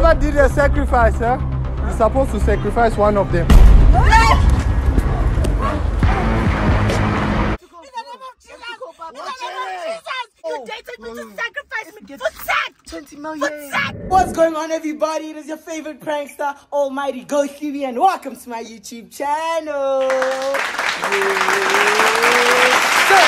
never did a sacrifice, eh? You're supposed to sacrifice one of them. What's going on, everybody? It is your favorite prankster, Almighty Ghost TV, and welcome to my YouTube channel. Yeah. So,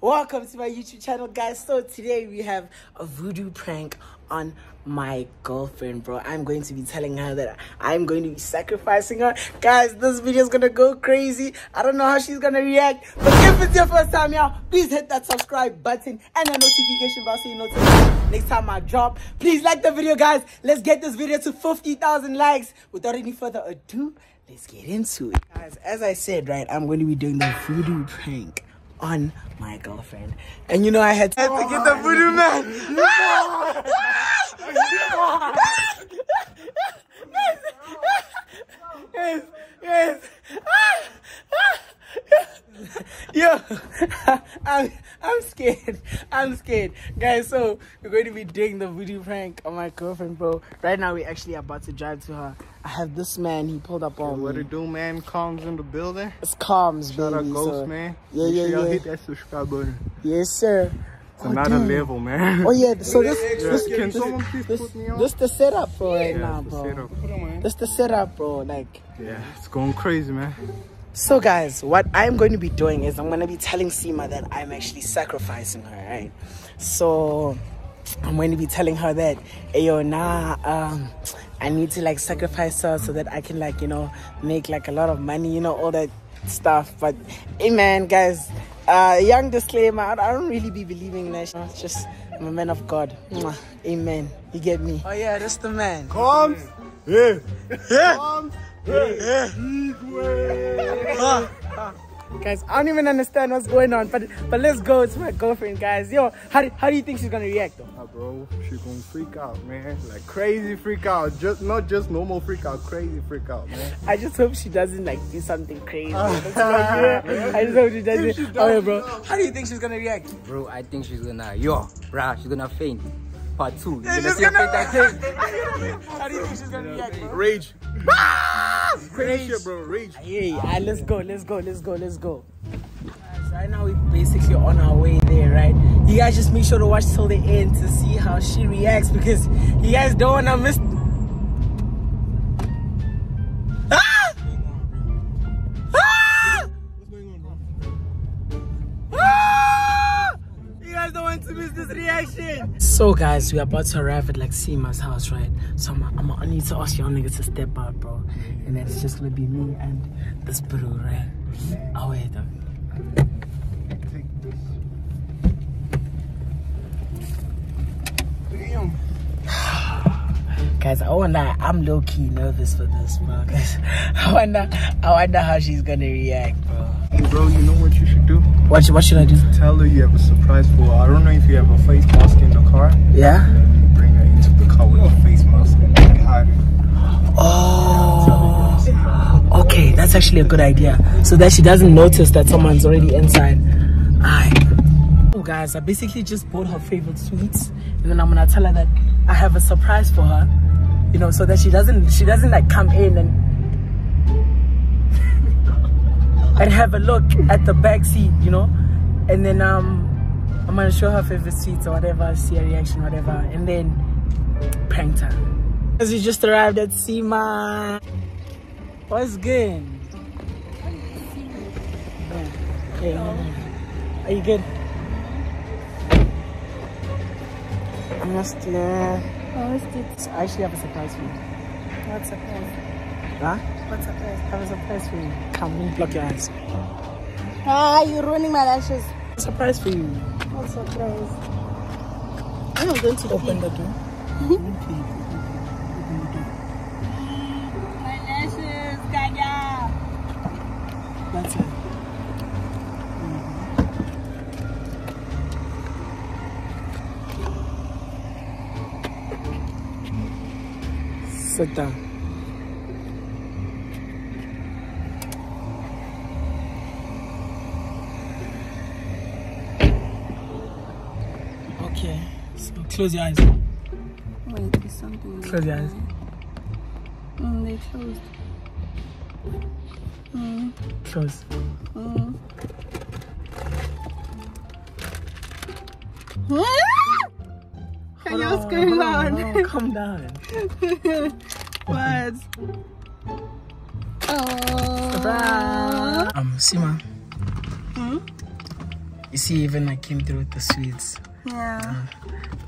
welcome to my YouTube channel, guys. So today we have a voodoo prank on my girlfriend, bro. I'm going to be telling her that I'm going to be sacrificing her. Guys, this video is gonna go crazy. I don't know how she's gonna react, but if it's your first time here, please hit that subscribe button and the notification bell so you know next time I drop. Please like the video, guys. Let's get this video to 50,000 likes. Without any further ado, let's get into it, guys. As I said, right, I'm going to be doing the voodoo prank on my girlfriend, and you know I had to get the voodoo man. No! Yes, yes. Yo, I'm scared. I'm scared, guys. So we're going to be doing the voodoo prank on my girlfriend, bro. Right now, we're actually about to drive to her. I have this man. He pulled up on me. What it do, man? Calms in the building. It's calms, baby. Shout out Ghost, so, man. Yeah, yeah, yeah. Hit that subscribe button. Yes, sir. It's another level, man. Oh yeah, so this the setup, bro, right now, bro. This the setup, bro. Like, yeah, it's going crazy, man. So guys, what I'm going to be doing is I'm going to be telling Sima that I'm actually sacrificing her, right? So I'm going to be telling her that, hey, yo, nah, I need to like sacrifice her so that I can like, you know, make like a lot of money, you know, all that stuff. But hey, man, guys, young disclaimer, I don't really be believing that. It's just, I'm a man of God. Mwah. Amen. You get me? Oh yeah, that's the man. Come. Yeah. Yeah. Yeah. Yeah. Guys, I don't even understand what's going on, but let's go to my girlfriend, guys. Yo, how do you think she's gonna react though? Nah, bro, she's gonna freak out, man. Like crazy freak out. Just not just normal freak out, crazy freak out, man. I just hope she doesn't like do something crazy. I just hope she doesn't. Oh, yeah, bro. How do you think she's gonna react? Bro, I think she's gonna she's gonna faint. Part two. She's gonna faint. How do you think she's gonna react, bro? Rage. Crazy shit, bro. Rage. Yeah, right, let's go. Right now we're basically on our way there, right? You guys just make sure to watch till the end to see how she reacts, because you guys don't wanna miss. So guys, we are about to arrive at like Sima's house, right? So I need to ask y'all niggas to step out, bro. And then it's just gonna be me and this bro, right? Oh wait, take this. Damn. Guys, I wonder, I'm low-key nervous for this, bro. Guys, I wonder how she's gonna react, bro. Hey, bro, you know what you should do? What should I do? Tell her you have a surprise for her. I don't know if you have a face mask in the car. Yeah? Then you bring her into the car with a face mask and like hide it. Oh. Yeah, okay, that's actually a good idea. So that she doesn't notice that someone's already inside. Oh, guys, I basically just bought her favorite sweets. And then I'm gonna tell her that I have a surprise for her. You know, so that she doesn't like come in and have a look at the back seat, you know, and then I'm gonna show her favorite seats or whatever, see her reaction, whatever, and then prank her. As we just arrived at Sima. What's good? Hey, are you good? I must. I actually have a surprise for you. What surprise? Huh? What's up, guys? I have a surprise for you. Come on, block your eyes. Ah, you're ruining my lashes. Surprise for you. What surprise? I'm not going to open the door. My lashes, Kanya. That's it. Sit down. Close your eyes. Wait, there's something Close your eyes. They closed. Close. Kanya, what's going on? No, calm down. What? Oh. Surprise. Sima. You see, even I came through with the sweets. Yeah.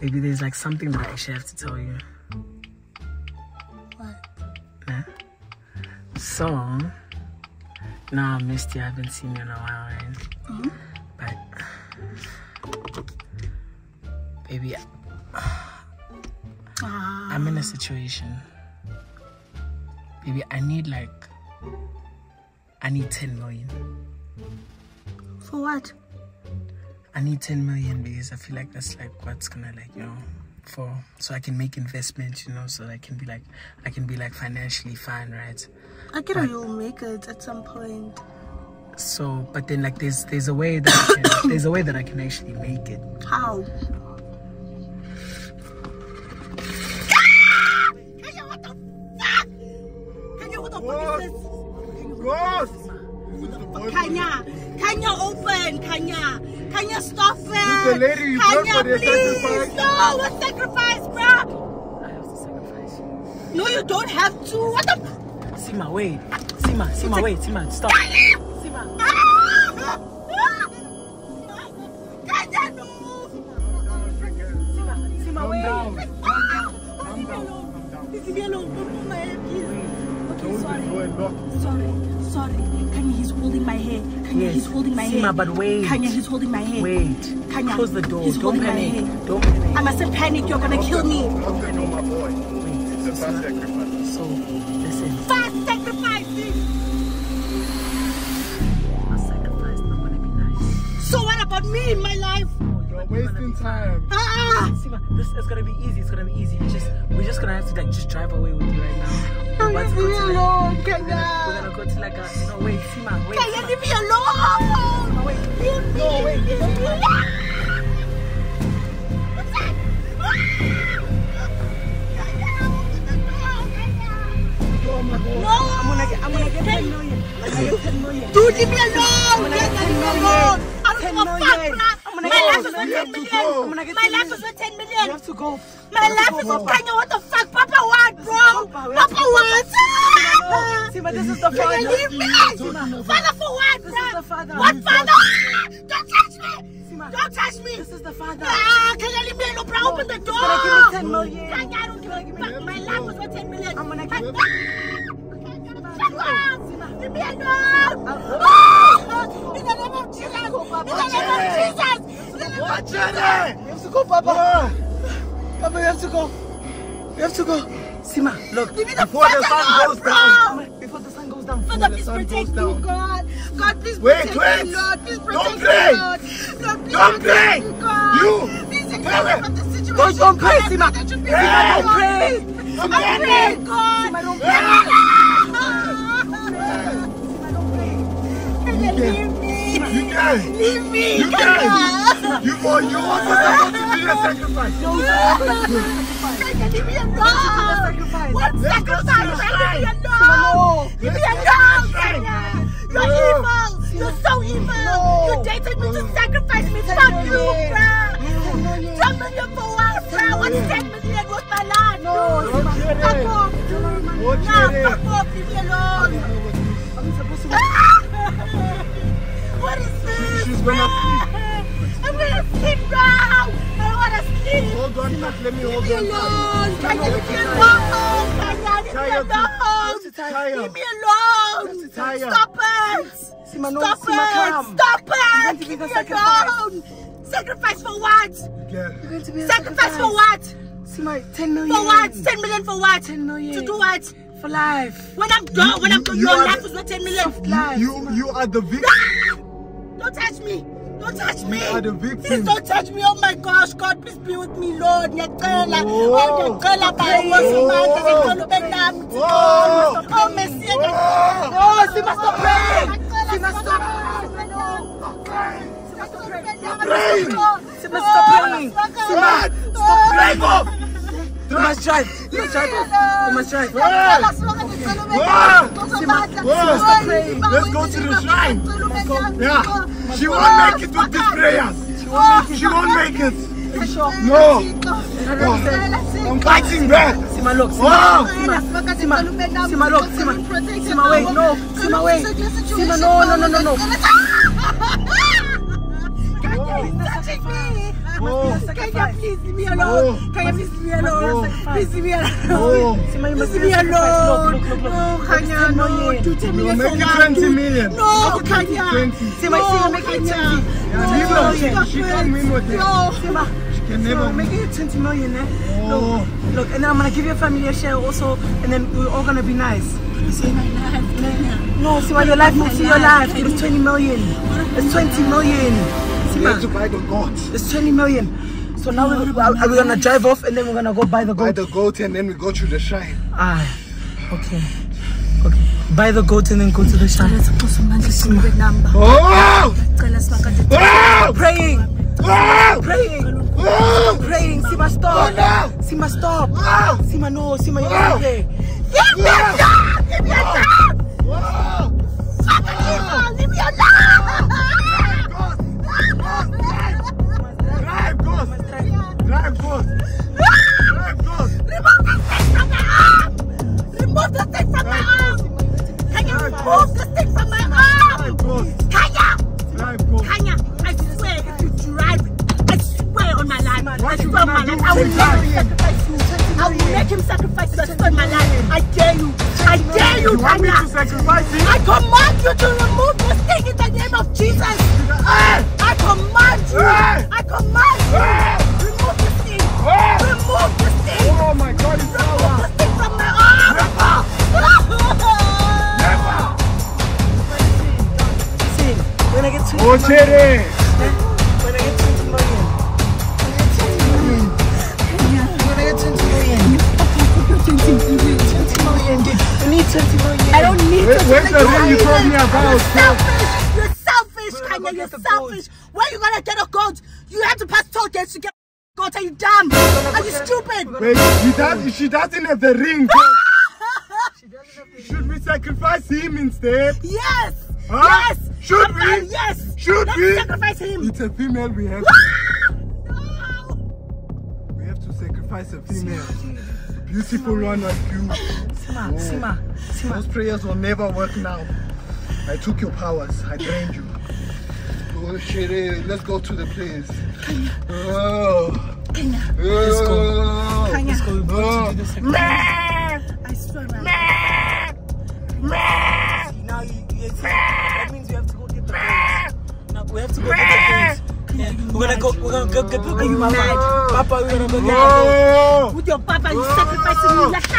Baby, there's like something that I actually have to tell you. What? Nah. So, now I missed you. I haven't seen you in a while, right? But, baby, I'm in a situation. Baby, I need 10 million. For what? I need 10 million because I feel like that's like what's gonna so I can make investments, so I can be like financially fine, right? I get how you'll make it at some point. So but then like there's a way that I can, actually make it. How? Kanya, what the fuck? Kanya, what the fuck is this? Gross! Kanya, open! Kanya, stop it! Lady, Kanya, please! Sacrifice. No, what sacrifice, bruh? I have to sacrifice you. No, you don't have to. What the? Sima, wait. Sima, wait. Sima, stop. Kanya! Sima. Kanya, no! Sima, wait. Calm down. Leave me alone. Don't my head, please. Okay, sorry. Holding my hair. Kanya, yes. He's holding my hair. Sima, but wait. Kanya, he's holding my hair. Wait. Kanya, close the door. Don't panic. I mustn't panic. You're gonna kill me. Okay, no, my boy. Wait. It's a fast sacrifice. So, listen. Fast sacrifice, fast sacrifice. Not gonna be nice. So what about me in my life? You're wasting time. Sima, this is gonna be easy. We're just gonna have to just drive away with you right now. We're gonna go to like a wait, Sima, wait. Kanya, leave me alone! Wait. No, wait. What's that? No! I'm gonna get 10 million. Dude, leave me alone! My life is worth 10 million. You have to go. My life is worth Kanya. What the fuck? Papa, what, bro? Papa, what? Sima, this is the father. Leave me. Father for what, bro? This is the father. What father? Don't touch me. Sima. Don't touch me. This is the father. Kanya, leave me alone, bro. Open the door. You're gonna give me 10 million. Kanya, I don't give a fuck. My life is worth 10 million. I'm gonna give you. Fuck off. Leave me alone. In the name of Jesus. Watch it! You have to go, Papa. Papa, you have to go. Sima, look. Before the sun goes down. Father, please protect me, God. God, please protect me, Lord. Please protect me, Lord. Don't pray. You. Please protect me from the situation. Don't pray, Sima. Don't pray, God. Sima, don't pray. Leave me. Leave me! You can! You want to sacrifice! Leave me alone! What sacrifice? Leave me alone! Kanya! You're evil! You're so evil! You dated me to sacrifice me! Fuck you, bruh! 10 million for what, bruh? What's 10 million with my life? Fuck off! Fuck off! Leave me alone! What is this? She's gonna sleep. I'm gonna sleep now. I don't wanna sleep. Hold on, let me hold on. Leave me alone. Kanya, leave me alone. Leave me alone. Stop it. Stop it. Leave me alone. Sacrifice for what? Sacrifice for what? Sima, 10 million. For what? 10 million for what? 10 million. To do what? For life. When I'm gone, your life is not 10 million. You are the victim. Don't touch me! Don't touch me! You are the victim. Please don't touch me! Oh my gosh, God, please be with me, Lord! Sima, stop praying! Sima, stop praying! You must drive! Come on, Sima. Let's go to the shrine. Yeah. She won't make it with these prayers. She won't make it. No! I'm fighting back! Sima, look! Sima, wait! No! Sima, wait! Sima, no! Kanya, please leave me alone! Kanya, please leave me alone! Please leave me alone! Sima, you must leave me alone! No, Kanya, no! 2 million! Make it 20 million! No, Kanya! Sima, make it 20! No, she can't win with it! No, Sima! So make it 20 million, eh? Oh. Look, and I'm gonna give your family a share also, and then we're all gonna be nice. See? No, Sima, your life moves to your life. It's 20 million. It's 20 million. Sima, we have to buy the goat. It's 20 million. So now we're gonna drive off, and then we're gonna go buy the goat. Buy the goat, and then we go to the shrine. Ah, okay. Okay. Buy the goat, and then go to the shrine. Oh! Praying. Oh! Praying! Oh! Praying! Sima, stop! Oh, no! Sima, stop! Oh! Sima, no! Sima, you can't pray! Give me a job! Give me a job! Stop it, Sima! Leave me alone! Drive, ghost! Drive, ghost! Drive, ghost! Remove the stick from my arm! Remove the stick from my arm! Can you remove the stick from my arm? Kanya! Kanya! I will sacrifice you. I will make him sacrifice you. That's my life. I dare you. I dare you, Kanya. I command you to remove this thing in the name of Jesus. I command you. I command you. Remove this thing. Remove this thing. Oh my God, it's power. Remove this thing from my arm. Never. See, when I get You're selfish, Kanya. You're selfish. Where are you gonna get a goat? You have to pass toll gates to get a goat. Are you dumb? Are you stupid? Wait, she doesn't have the ring. Should we sacrifice him instead? Yes. Huh? Yes. Should we? Yes. Should we sacrifice him? It's a female. We have. No. We have to sacrifice a female. Beautiful one like you. Sima, Sima. Those prayers will never work now. I took your powers. I drained you. Oh shit, let's go to the place. Kanya. Oh. Kanya. Let's go. Kanya. Let's go. We're going to do this again. I swear, man. See, now that means we have to go get the place. Now we have to go get the place. Yeah. We're gonna go. Are you mad? Papa, we're gonna go now. With your papa, you sacrificing me like that.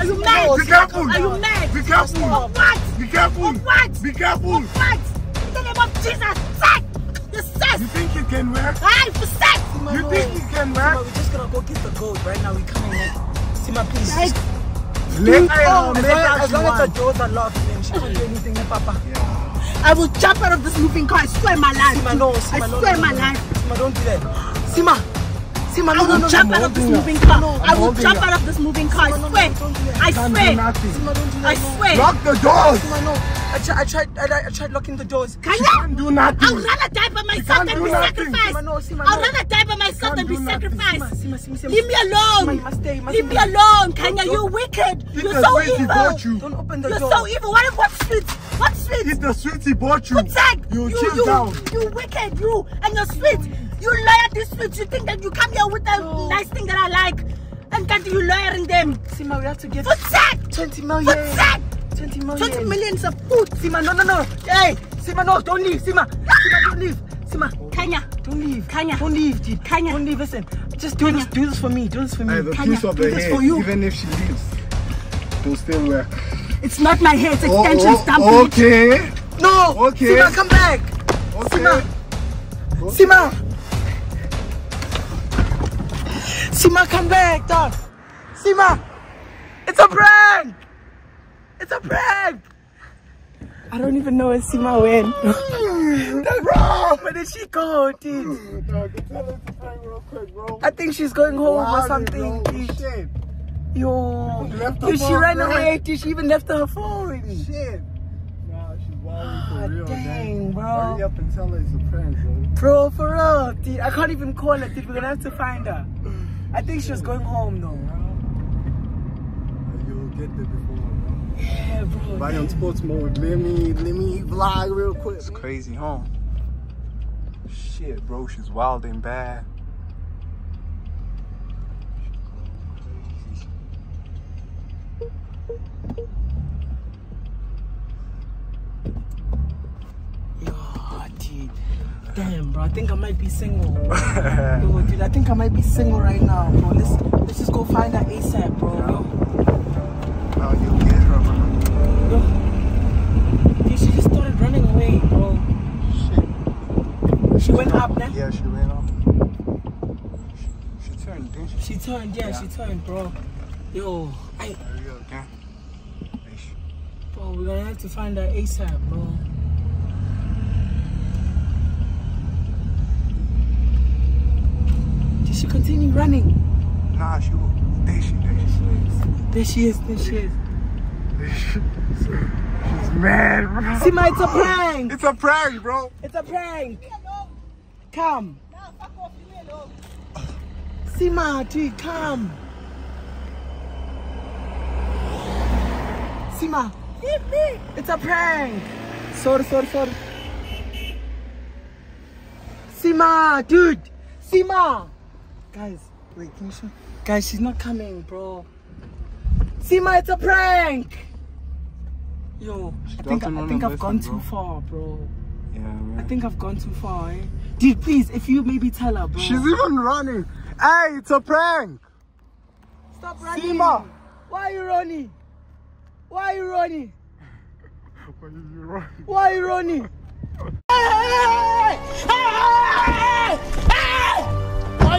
Are you mad? Be careful. Are you mad? Be careful. Of what? Be careful. Of what? Be careful. Of what? In the name of Jesus, sex. The sex. You think it can work? Aye, for sex. Sima, you think it can work? Sima, we're just gonna go get the gold right now. We're coming in. Sima, please. As long as the doors are locked, then she can't do anything, then Papa. Yeah. I will jump out of this moving car. I swear my life. Sima, no, Sima, I swear my life. Sima, don't do that. Sima, Sima, no, I will jump out of this moving car. I will jump out of this moving car. I swear. I swear. Sima, don't do that. I swear. Lock the doors. Sima, no. I tried locking the doors. Kanya? She can't do nothing. I'd rather die by myself than be sacrificed. Sima, no, Sima, no. I'd rather die by myself than be sacrificed. Sima. Leave me alone. Sima, you must stay. Leave me alone. Kanya, you're wicked. You're so evil. Don't open the door. You're so evil. What street? What sweet? It's the sweet he bought you. You down. You wicked, you and your sweet. You liar to sweet. You think that you come here with a nice thing that I like, and that you liaring them. Sima, we have to get. Food 20 million. Food 20 million. 20 million of food. Sima, no. Hey, Sima, no, don't leave. Sima, don't leave. Sima, Kanya, don't leave. Kanya, don't leave, dude. Kanya, don't leave. Listen, just do this. Do this for me. Do this for me. I have a Kanya, piece of her hair. Even if she leaves, it'll still work. It's not my hair, it's extension stamp. Okay. No. Okay. Sima, come back. Okay. Sima, come back, dog. Sima, it's a prank. It's a prank. I don't even know where Sima went. Bro, where did she go, dude? No, I can tell her to prank real quick, bro. I think she's going home or something. Shit. Yo, she ran away. She even left her phone already. Shit. Nah, she's wild for real. Dang, bro. Hurry up and tell her it's a prank, bro. Bro, for real, dude. I can't even call her, dude. We're gonna have to find her. I think she was going home, though. Yeah. You'll get there before, bro. Yeah, bro. Body on sports mode. Let me vlog real quick. It's crazy, huh? Shit, bro. She's wild and bad. Damn, bro, I think I might be single. Yo, dude, I think I might be single right now, bro. Let's just go find her ASAP, bro. No, you'll get her, bro. Dude, she just started running away, bro. Shit. She went up, nah? Yeah, she went up. She turned, didn't she? She turned, yeah, she turned, bro. Yo, I... There you go, gang. Bro, we're gonna have to find her ASAP, bro. She continue running. Nah, she will. There she is. She's mad, bro. Sima, it's a prank. It's a prank, bro. It's a prank. Come. No, fuck off. Leave me alone. Sima, dude, come. Sima. It's a prank. Sorry. Sima, dude. Sima. Guys, wait, can you show? Guys, she's not coming, bro. Sima, it's a prank! Yo, I think I've gone too far, bro. Yeah, man. I think I've gone too far, eh? Dude, please, if you maybe tell her, bro. She's even running. Hey, it's a prank! Stop running! Sima! Why are you running? Why are you running? Why are you running?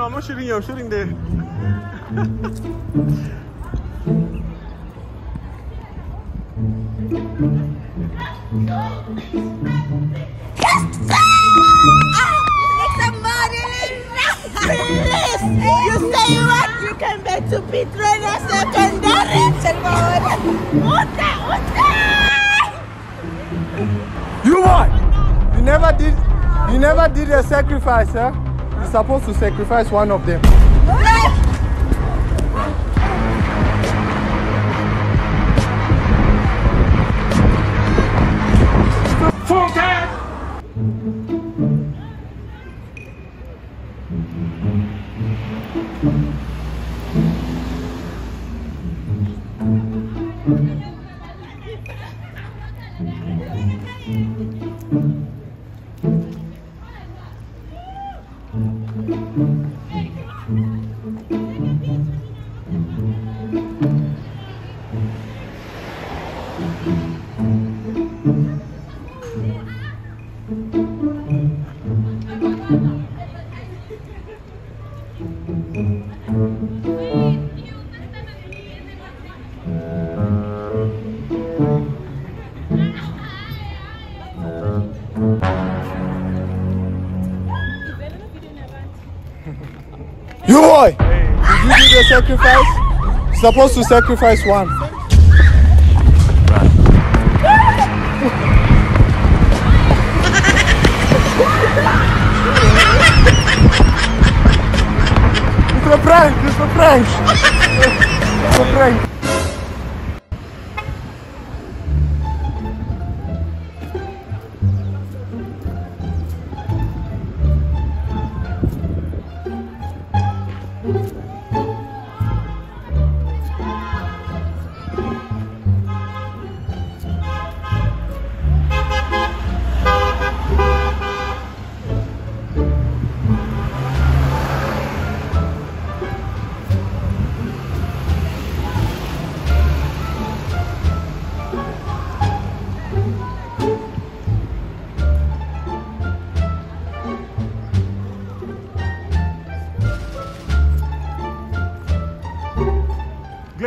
I'm not shooting you, I'm shooting there. You say what? You came back to Petrona Secondary. You what? You never did a sacrifice, huh? You're supposed to sacrifice one of them. You boy! Did you do the sacrifice? You're supposed to sacrifice one. It's a prank!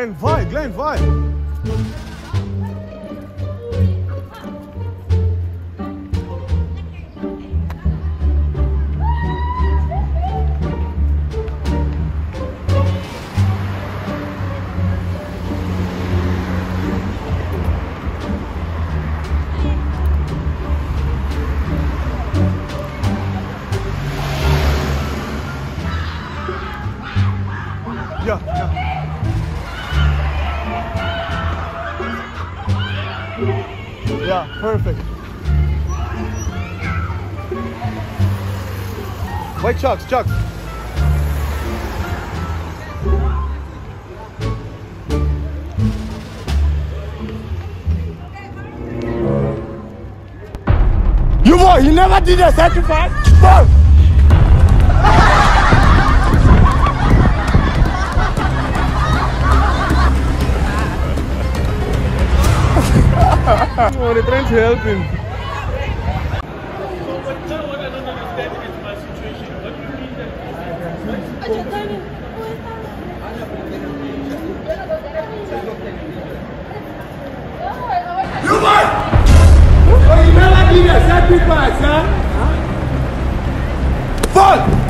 Glenn, vai! Yeah, perfect. Wait, Chuck. You boy, you never did a sacrifice. Bro. Oh, they're trying to help him. So, but now what I don't understand is my situation. What do you mean that? You what? Oh, you never did a sacrifice, huh? Fuck!